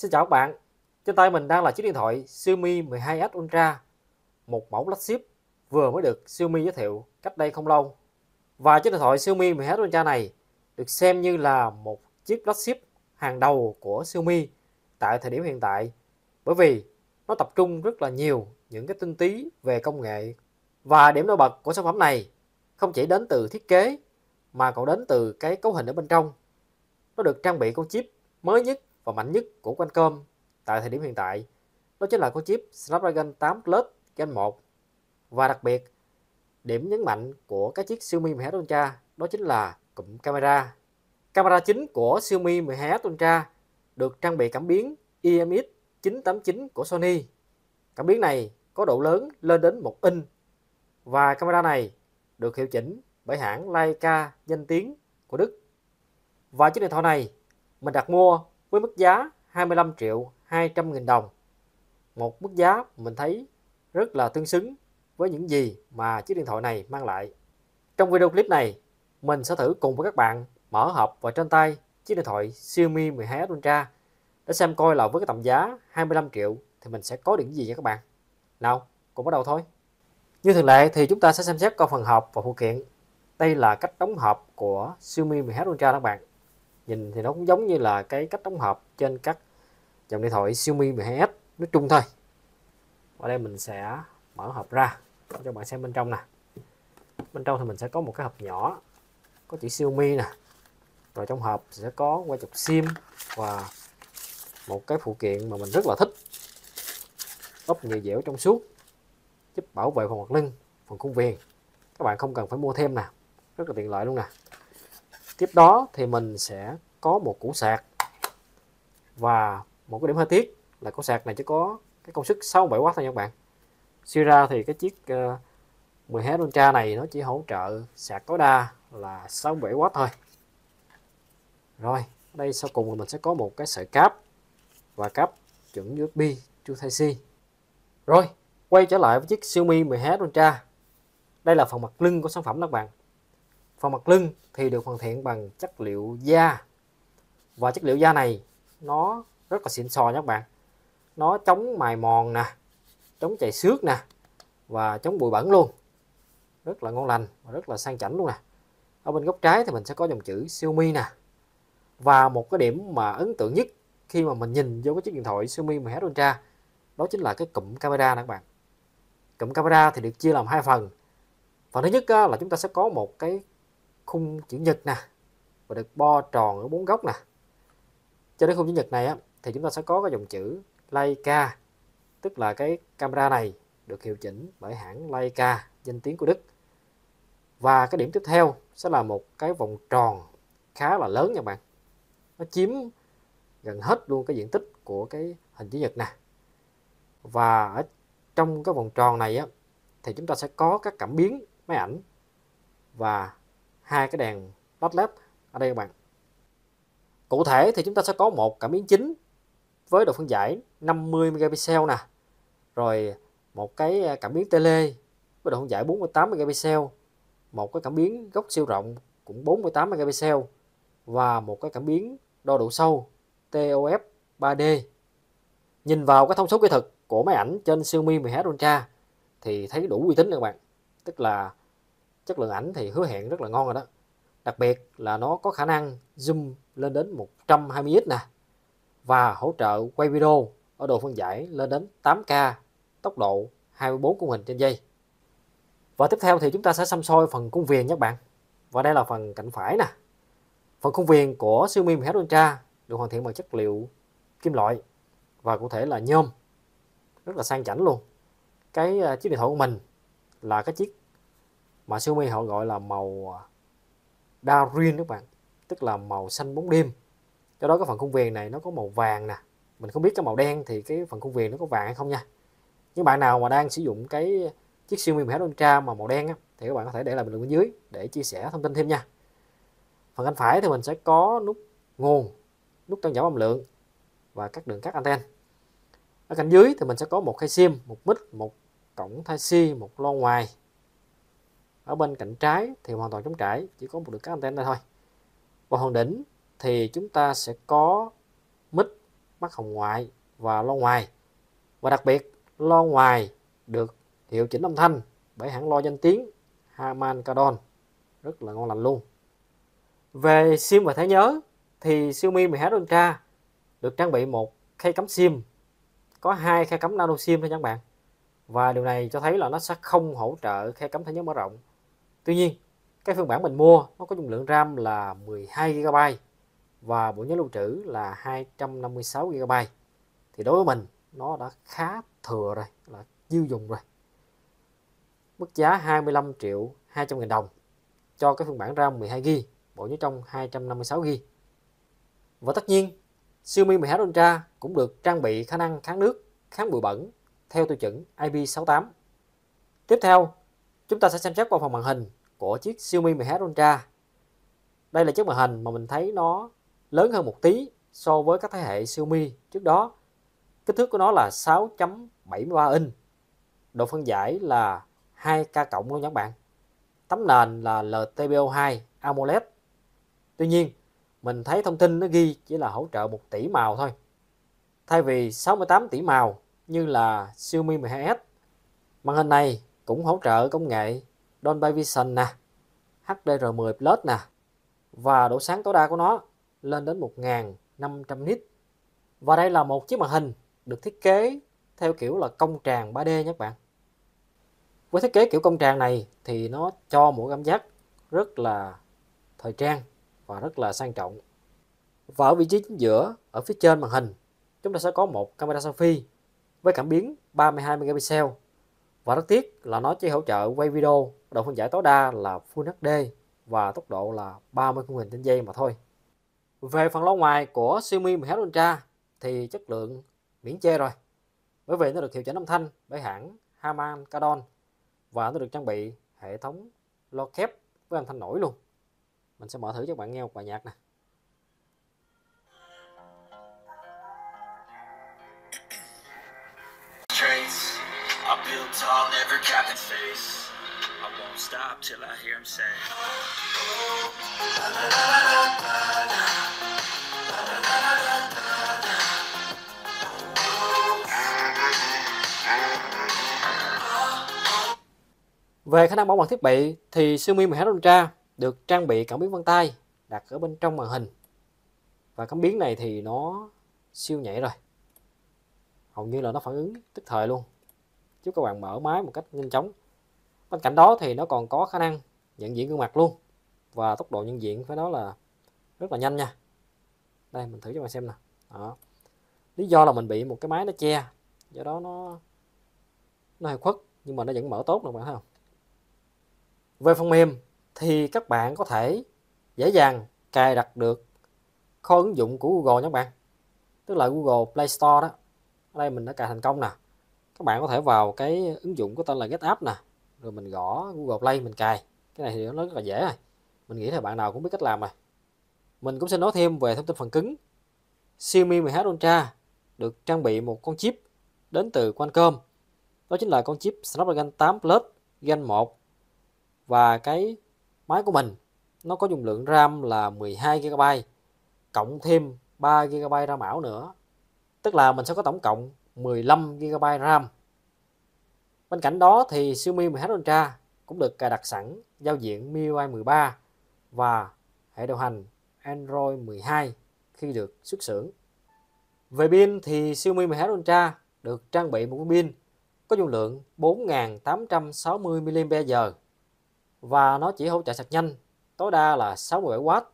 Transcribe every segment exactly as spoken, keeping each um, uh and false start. Xin chào các bạn, trên tay mình đang là chiếc điện thoại Xiaomi mười hai S Ultra, một mẫu flagship vừa mới được Xiaomi giới thiệu cách đây không lâu. Và chiếc điện thoại Xiaomi mười hai S Ultra này được xem như là một chiếc flagship hàng đầu của Xiaomi tại thời điểm hiện tại, bởi vì nó tập trung rất là nhiều những cái tinh túy về công nghệ. Và điểm nổi bật của sản phẩm này không chỉ đến từ thiết kế mà còn đến từ cái cấu hình ở bên trong. Nó được trang bị con chip mới nhất và mạnh nhất của Qualcomm tại thời điểm hiện tại, đó chính là con chip Snapdragon tám Plus Gen một. Và đặc biệt, điểm nhấn mạnh của cái chiếc Xiaomi mười hai S Ultra đó chính là cụm camera. Camera chính của Xiaomi mười hai S Ultra được trang bị cảm biến i em ích chín tám chín của Sony. Cảm biến này có độ lớn lên đến một inch và camera này được hiệu chỉnh bởi hãng Leica danh tiếng của Đức. Và chiếc điện thoại này mình đặt mua với mức giá hai mươi lăm triệu hai trăm nghìn đồng. Một mức giá mình thấy rất là tương xứng với những gì mà chiếc điện thoại này mang lại. Trong video clip này, mình sẽ thử cùng với các bạn mở hộp vào trên tay chiếc điện thoại Xiaomi mười hai S Ultra để xem coi là với cái tầm giá hai mươi lăm triệu thì mình sẽ có điểm gì nha các bạn. Nào, cùng bắt đầu thôi. Như thường lệ thì chúng ta sẽ xem xét qua phần hộp và phụ kiện. Đây là cách đóng hộp của Xiaomi mười hai S Ultra các bạn. Nhìn thì nó cũng giống như là cái cách đóng hộp trên các dòng điện thoại Xiaomi mười hai S nói chung thôi. Ở đây mình sẽ mở hộp ra cho bạn xem bên trong nè. Bên trong thì mình sẽ có một cái hộp nhỏ có chữ Xiaomi nè. Rồi trong hộp sẽ có que chụp sim và một cái phụ kiện mà mình rất là thích. Ốp nhựa dẻo trong suốt giúp bảo vệ phần mặt lưng, phần khung viền. Các bạn không cần phải mua thêm nè, rất là tiện lợi luôn nè. Tiếp đó thì mình sẽ có một củ sạc. Và một cái điểm hơi tiếc là củ sạc này chỉ có cái công suất sáu mươi bảy oát thôi nha các bạn. Suy ra thì cái chiếc mười hai S Ultra này nó chỉ hỗ trợ sạc tối đa là sáu mươi bảy oát thôi. Rồi, đây sau cùng mình sẽ có một cái sợi cáp và cáp chuẩn u ét bê Type C. Rồi, quay trở lại với chiếc Xiaomi mười hai S Ultra. Đây là phần mặt lưng của sản phẩm các bạn. Phần mặt lưng thì được hoàn thiện bằng chất liệu da. Và chất liệu da này nó rất là xịn sò nha các bạn. Nó chống mài mòn nè, chống chày xước nè, và chống bụi bẩn luôn. Rất là ngon lành và rất là sang chảnh luôn nè. Ở bên góc trái thì mình sẽ có dòng chữ Xiaomi nè. Và một cái điểm mà ấn tượng nhất khi mà mình nhìn vô cái chiếc điện thoại Xiaomi mười hai S Ultra đó chính là cái cụm camera nè các bạn. Cụm camera thì được chia làm hai phần. Phần thứ nhất là chúng ta sẽ có một cái khung chữ nhật nè và được bo tròn ở bốn góc nè. Cho đến khung chữ nhật này á, thì chúng ta sẽ có cái dòng chữ Leica, tức là cái camera này được hiệu chỉnh bởi hãng Leica danh tiếng của Đức. Và cái điểm tiếp theo sẽ là một cái vòng tròn khá là lớn nha bạn. Nó chiếm gần hết luôn cái diện tích của cái hình chữ nhật nè. Và ở trong cái vòng tròn này á, thì chúng ta sẽ có các cảm biến máy ảnh và hai cái đèn led led ở đây các bạn. Cụ thể thì chúng ta sẽ có một cảm biến chính với độ phân giải năm mươi megapixel nè, rồi một cái cảm biến tele với độ phân giải bốn mươi tám megapixel, một cái cảm biến góc siêu rộng cũng bốn mươi tám megapixel và một cái cảm biến đo độ sâu tê o ép ba D. Nhìn vào cái thông số kỹ thuật của máy ảnh trên Xiaomi mười hai S Ultra thì thấy đủ uy tín các bạn, tức là chất lượng ảnh thì hứa hẹn rất là ngon rồi đó. Đặc biệt là nó có khả năng zoom lên đến một trăm hai mươi x nè và hỗ trợ quay video ở độ phân giải lên đến tám K, tốc độ hai mươi tư khung hình trên giây. Và tiếp theo thì chúng ta sẽ xăm soi phần khung viền nhé các bạn. Và đây là phần cạnh phải nè. Phần khung viền của Xiaomi mười hai S Ultra được hoàn thiện bằng chất liệu kim loại và cụ thể là nhôm, rất là sang chảnh luôn. Cái chiếc điện thoại của mình là cái chiếc mà Xiaomi họ gọi là màu Darwin các bạn, tức là màu xanh bóng đêm. Do đó cái phần khung viền này nó có màu vàng nè. Mình không biết cái màu đen thì cái phần khung viền nó có vàng hay không nha. Những bạn nào mà đang sử dụng cái chiếc Xiaomi mười hai S Ultra mà màu đen á, thì các bạn có thể để lại bình luận bên dưới để chia sẻ thông tin thêm nha. Phần cánh phải thì mình sẽ có nút nguồn, nút tăng giảm âm lượng và các đường cắt anten. Ở cạnh dưới thì mình sẽ có một khay sim, một mic, một cổng Type C, một loa ngoài. Ở bên cạnh trái thì hoàn toàn trống trải, chỉ có một đường cáp anten đây thôi. Và phần đỉnh thì chúng ta sẽ có mic mắt hồng ngoại và loa ngoài. Và đặc biệt, loa ngoài được hiệu chỉnh âm thanh bởi hãng loa danh tiếng Harman Kardon, rất là ngon lành luôn. Về sim và thẻ nhớ thì Xiaomi mười hai ét Ultra được trang bị một khay cắm sim, có hai khay cắm nano sim thôi các bạn. Và điều này cho thấy là nó sẽ không hỗ trợ khay cắm thẻ nhớ mở rộng. Tuy nhiên, cái phiên bản mình mua nó có dung lượng RAM là mười hai gi ga bai và bộ nhớ lưu trữ là hai trăm năm mươi sáu gi ga bai. Thì đối với mình nó đã khá thừa rồi, là dư dùng rồi. Mức giá hai mươi lăm triệu hai trăm nghìn đồng cho cái phiên bản RAM mười hai gi ga bai, bộ nhớ trong hai trăm năm mươi sáu gi ga bai. Và tất nhiên, Xiaomi mười hai ét Ultra cũng được trang bị khả năng kháng nước, kháng bụi bẩn theo tiêu chuẩn I P sáu tám. Tiếp theo, chúng ta sẽ xem xét qua phần màn hình của chiếc Xiaomi mười hai ét Ultra. Đây là chiếc màn hình mà mình thấy nó lớn hơn một tí so với các thế hệ Xiaomi trước đó. Kích thước của nó là sáu chấm bảy mươi ba inch. Độ phân giải là hai K cộng luôn các bạn. Tấm nền là L T P O hai AMOLED. Tuy nhiên, mình thấy thông tin nó ghi chỉ là hỗ trợ một tỷ màu thôi, thay vì sáu mươi tám tỷ màu như là Xiaomi mười hai ét. Màn hình này cũng hỗ trợ công nghệ Dolby Vision nè, H D R mười Plus nè, và độ sáng tối đa của nó lên đến một nghìn năm trăm nits. Và đây là một chiếc màn hình được thiết kế theo kiểu là công tràng ba D nhé các bạn. Với thiết kế kiểu công tràng này thì nó cho một cảm giác rất là thời trang và rất là sang trọng. Và ở vị trí chính giữa, ở phía trên màn hình, chúng ta sẽ có một camera selfie với cảm biến ba mươi hai megapixel. Và rất tiếc là nó chỉ hỗ trợ quay video độ phân giải tối đa là Full hát đê và tốc độ là ba mươi khung hình trên giây mà thôi. Về phần loa ngoài của Xiaomi mười hai ét Ultra thì chất lượng miễn chê rồi, bởi vì nó được hiệu chỉnh âm thanh bởi hãng Harman Kardon và nó được trang bị hệ thống loa kép với âm thanh nổi luôn. Mình sẽ mở thử cho các bạn nghe một bài nhạc nè. Về khả năng bảo mật thiết bị thì Xiaomi mười hai ét Ultra được trang bị cảm biến vân tay đặt ở bên trong màn hình, và cảm biến này thì nó siêu nhạy rồi, hầu như là nó phản ứng tức thời luôn, giúp các bạn mở máy một cách nhanh chóng. Bên cạnh đó thì nó còn có khả năng nhận diện gương mặt luôn, và tốc độ nhận diện phải nói là rất là nhanh nha. Đây mình thử cho các bạn xem nè. Đó. Lý do là mình bị một cái máy nó che, do đó nó nó hơi khuất, nhưng mà nó vẫn mở tốt được bạn thấy không. Về phần mềm thì các bạn có thể dễ dàng cài đặt được kho ứng dụng của Google nhé các bạn, tức là Google Play Store đó. Ở đây mình đã cài thành công nè. Các bạn có thể vào cái ứng dụng có tên là GetApp nè, rồi mình gõ Google Play mình cài. Cái này thì nó rất là dễ rồi. Mình nghĩ là bạn nào cũng biết cách làm rồi. Mình cũng sẽ nói thêm về thông tin phần cứng. Xiaomi mười hai ét Ultra được trang bị một con chip đến từ Qualcomm. Đó chính là con chip Snapdragon tám Plus Gen một. Và cái máy của mình nó có dung lượng RAM là mười hai gi ga bai cộng thêm ba gi ga bai RAM ảo nữa. Tức là mình sẽ có tổng cộng mười lăm gi ga bai RAM. Bên cạnh đó thì Xiaomi mười hai ét Ultra cũng được cài đặt sẵn giao diện M I U I mười ba và hệ điều hành Android mười hai khi được xuất xưởng. Về pin thì Xiaomi mười hai ét Ultra được trang bị một con pin có dung lượng bốn nghìn tám trăm sáu mươi mi li am pe giờ và nó chỉ hỗ trợ sạc nhanh tối đa là sáu mươi bảy oát.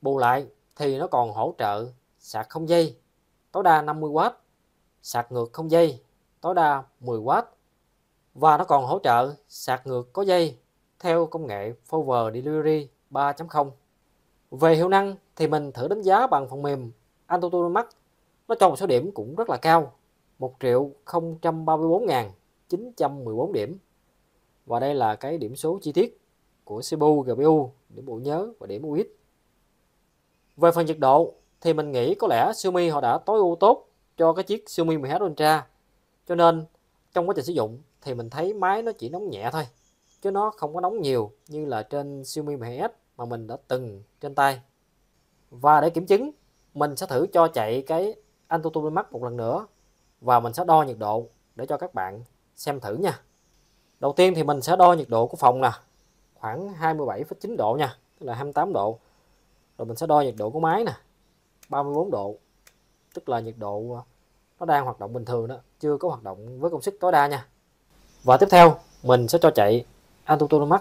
Bù lại thì nó còn hỗ trợ sạc không dây tối đa năm mươi oát, sạc ngược không dây tối đa mười oát, và nó còn hỗ trợ sạc ngược có dây theo công nghệ Power Delivery ba chấm không. Về hiệu năng thì mình thử đánh giá bằng phần mềm AnTuTu Max, nó cho một số điểm cũng rất là cao, một triệu không trăm ba mươi bốn nghìn chín trăm mười bốn điểm. Và đây là cái điểm số chi tiết của xê pê u, giê pê u, điểm bộ nhớ và điểm u ét. Về phần nhiệt độ thì mình nghĩ có lẽ Xiaomi họ đã tối ưu tốt cho cái chiếc Xiaomi mười hai ét Ultra, cho nên trong quá trình sử dụng thì mình thấy máy nó chỉ nóng nhẹ thôi, chứ nó không có nóng nhiều như là trên Xiaomi mười hai ét mà mình đã từng trên tay. Và để kiểm chứng, mình sẽ thử cho chạy cái AnTuTu Max một lần nữa và mình sẽ đo nhiệt độ để cho các bạn xem thử nha. Đầu tiên thì mình sẽ đo nhiệt độ của phòng nè, khoảng hai mươi bảy phẩy chín độ nha, tức là hai mươi tám độ. Rồi mình sẽ đo nhiệt độ của máy nè, ba mươi bốn độ, tức là nhiệt độ nó đang hoạt động bình thường đó, chưa có hoạt động với công suất tối đa nha. Và tiếp theo mình sẽ cho chạy AnTuTu Max.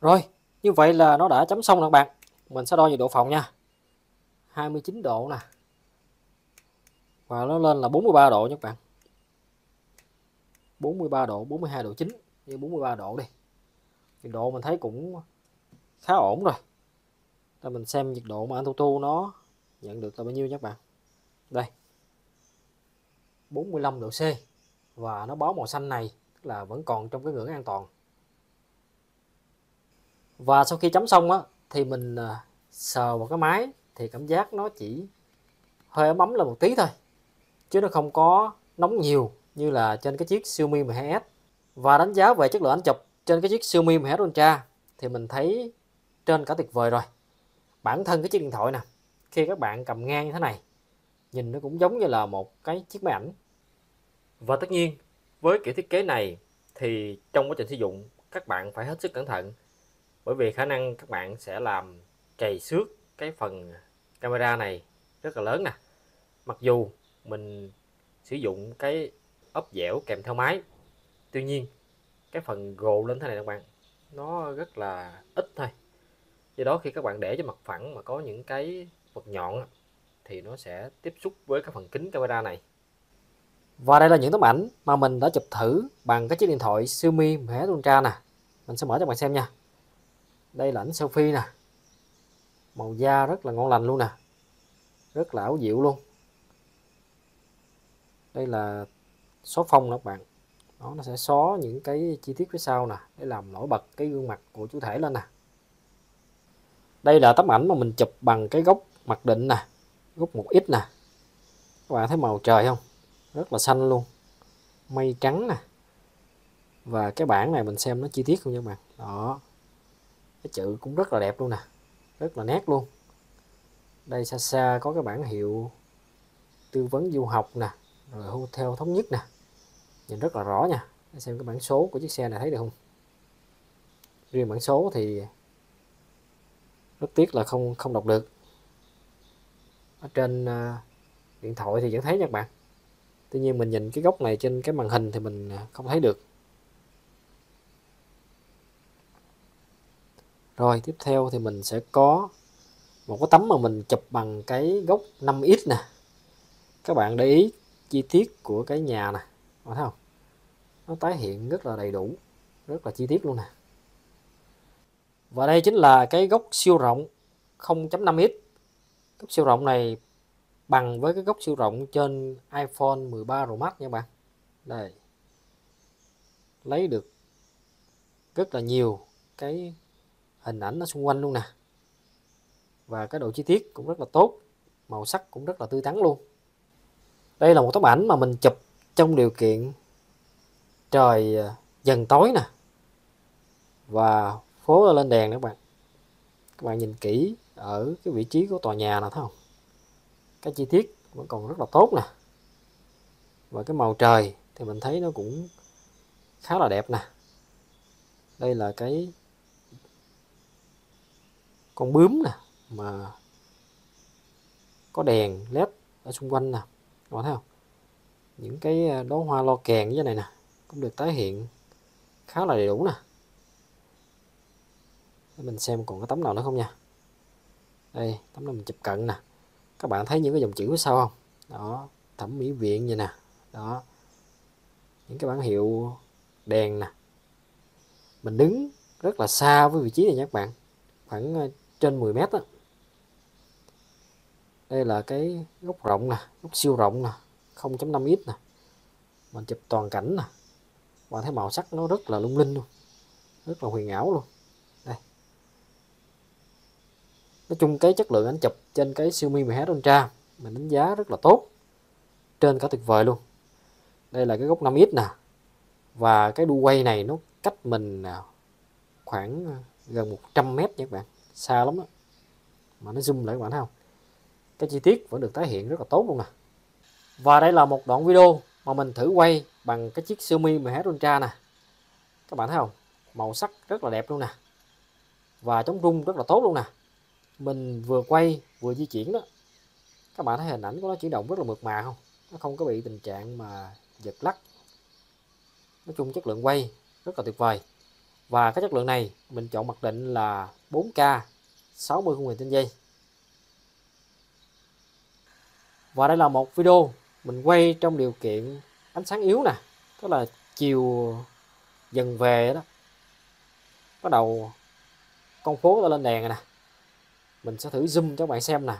Rồi, như vậy là nó đã chấm xong rồi các bạn. Mình sẽ đo nhiệt độ phòng nha, hai mươi chín độ nè, và nó lên là bốn mươi ba độ nha các bạn, bốn mươi ba độ, bốn mươi hai độ chín, như bốn mươi ba độ đi. Nhiệt độ mình thấy cũng khá ổn rồi. Rồi mình xem nhiệt độ mà AnTuTu nó nhận được là bao nhiêu nha các bạn. Đây, bốn mươi lăm độ C, và nó báo màu xanh này, tức là vẫn còn trong cái ngưỡng an toàn. Và sau khi chấm xong á, thì mình sờ vào cái máy thì cảm giác nó chỉ hơi ấm ấm là một tí thôi, chứ nó không có nóng nhiều như là trên cái chiếc Xiaomi mười hai S. Và đánh giá về chất lượng ảnh chụp trên cái chiếc Xiaomi mười hai S Ultra thì mình thấy trên cả tuyệt vời rồi. Bản thân cái chiếc điện thoại nè, khi các bạn cầm ngang như thế này, nhìn nó cũng giống như là một cái chiếc máy ảnh. Và tất nhiên với kiểu thiết kế này thì trong quá trình sử dụng các bạn phải hết sức cẩn thận, bởi vì khả năng các bạn sẽ làm trầy xước cái phần camera này rất là lớn nè. Mặc dù mình sử dụng cái ốp dẻo kèm theo máy, tuy nhiên cái phần gồ lên thế này các bạn, nó rất là ít thôi. Do đó khi các bạn để cho mặt phẳng mà có những cái vật nhọn thì nó sẽ tiếp xúc với cái phần kính camera này. Và đây là những tấm ảnh mà mình đã chụp thử bằng cái chiếc điện thoại Xiaomi mười hai S Ultra nè. Mình sẽ mở cho các bạn xem nha. Đây là ảnh selfie nè, màu da rất là ngon lành luôn nè, rất là ảo diệu luôn. Đây là xóa phông nè các bạn, đó, nó sẽ xóa những cái chi tiết phía sau nè để làm nổi bật cái gương mặt của chủ thể lên nè. Đây là tấm ảnh mà mình chụp bằng cái góc mặc định nè, góc một ít nè. Các bạn thấy màu trời không, rất là xanh luôn, mây trắng nè. Và cái bảng này mình xem nó chi tiết không nha các bạn, đó, cái chữ cũng rất là đẹp luôn nè, rất là nét luôn. Đây xa xa có cái bảng hiệu tư vấn du học nè, rồi hotel thống nhất nè, nhìn rất là rõ nha. Để xem cái bảng số của chiếc xe này thấy được không. Riêng bảng số thì rất tiếc là không không đọc được. Ở trên điện thoại thì vẫn thấy nha các bạn, tuy nhiên mình nhìn cái góc này trên cái màn hình thì mình không thấy được. Rồi tiếp theo thì mình sẽ có một cái tấm mà mình chụp bằng cái góc năm x nè. Các bạn để ý chi tiết của cái nhà nè, thấy không? Nó tái hiện rất là đầy đủ, rất là chi tiết luôn nè. Và đây chính là cái góc siêu rộng không chấm năm x. Góc siêu rộng này bằng với cái góc siêu rộng trên iPhone mười ba Pro Max nha các bạn. Đây. Lấy được rất là nhiều cái hình ảnh nó xung quanh luôn nè, và cái độ chi tiết cũng rất là tốt, màu sắc cũng rất là tươi tắn luôn. Đây là một tấm ảnh mà mình chụp trong điều kiện trời dần tối nè, và phố lên đèn nữa các bạn. Các bạn nhìn kỹ ở cái vị trí của tòa nhà nè, thấy không, cái chi tiết vẫn còn rất là tốt nè, và cái màu trời thì mình thấy nó cũng khá là đẹp nè. Đây là cái con bướm nè, mà có đèn led ở xung quanh nè, các bạn thấy không? Những cái đóa hoa lo kèn như thế này nè, cũng được tái hiện khá là đầy đủ nè. Để mình xem còn có tấm nào nữa không nha. Đây, tấm này mình chụp cận nè. Các bạn thấy những cái dòng chữ phía sau không? Đó, thẩm mỹ viện như nè. Đó, những cái bảng hiệu đèn nè. Mình đứng rất là xa với vị trí này nha các bạn, khoảng trên mười mét đó. Đây là cái góc rộng nè, góc siêu rộng nè, không chấm năm x nè. Mình chụp toàn cảnh nè. Bạn thấy màu sắc nó rất là lung linh luôn, rất là huyền ảo luôn. Đây. Nói chung cái chất lượng ảnh chụp trên cái Xiaomi mười hai S Ultra mình đánh giá rất là tốt, trên cả tuyệt vời luôn. Đây là cái góc năm x nè. Và cái đu quay này nó cách mình khoảng gần một trăm mét nha các bạn, xa lắm đó. Mà nó zoom lại các bạn thấy không? Cái chi tiết vẫn được tái hiện rất là tốt luôn nè. Và đây là một đoạn video mà mình thử quay bằng cái chiếc Xiaomi mười hai S Ultra nè. Các bạn thấy không? Màu sắc rất là đẹp luôn nè. Và chống rung rất là tốt luôn nè. Mình vừa quay vừa di chuyển đó. Các bạn thấy hình ảnh của nó chuyển động rất là mượt mà không? Nó không có bị tình trạng mà giật lắc. Nói chung chất lượng quay rất là tuyệt vời. Và cái chất lượng này mình chọn mặc định là bốn K sáu mươi khung hình trên giây. Và đây là một video mình quay trong điều kiện ánh sáng yếu nè, tức là chiều dần về đó, bắt đầu con phố ta lên đèn rồi nè. Mình sẽ thử zoom cho các bạn xem nè.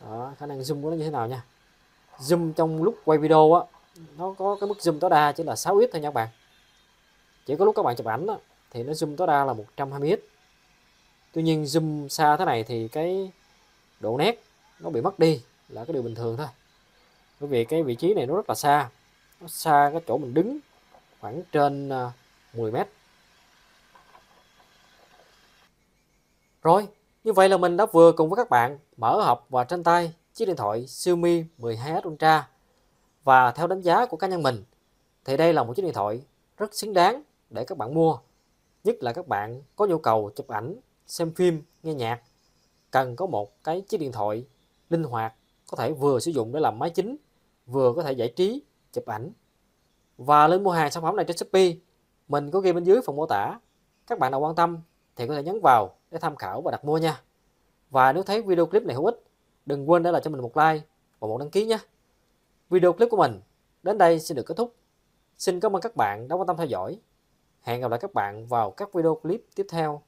Đó, khả năng zoom của nó như thế nào nha. Zoom trong lúc quay video á, nó có cái mức zoom tối đa chỉ là sáu x thôi nha các bạn. Chỉ có lúc các bạn chụp ảnh á, thì nó zoom tối đa là một trăm hai mươi x. Tuy nhiên zoom xa thế này thì cái độ nét nó bị mất đi là cái điều bình thường thôi. Bởi vì cái vị trí này nó rất là xa, nó xa cái chỗ mình đứng khoảng trên mười mét. Rồi, như vậy là mình đã vừa cùng với các bạn mở hộp và trên tay chiếc điện thoại Xiaomi mười hai S Ultra. Và theo đánh giá của cá nhân mình thì đây là một chiếc điện thoại rất xứng đáng để các bạn mua, nhất là các bạn có nhu cầu chụp ảnh, xem phim, nghe nhạc, cần có một cái chiếc điện thoại linh hoạt, có thể vừa sử dụng để làm máy chính, vừa có thể giải trí, chụp ảnh. Và link mua hàng sản phẩm này trên Shopee mình có ghi bên dưới phần mô tả. Các bạn nào quan tâm thì có thể nhấn vào để tham khảo và đặt mua nha. Và nếu thấy video clip này hữu ích, đừng quên để lại cho mình một like và một đăng ký nhé. Video clip của mình đến đây xin được kết thúc. Xin cảm ơn các bạn đã quan tâm theo dõi. Hẹn gặp lại các bạn vào các video clip tiếp theo.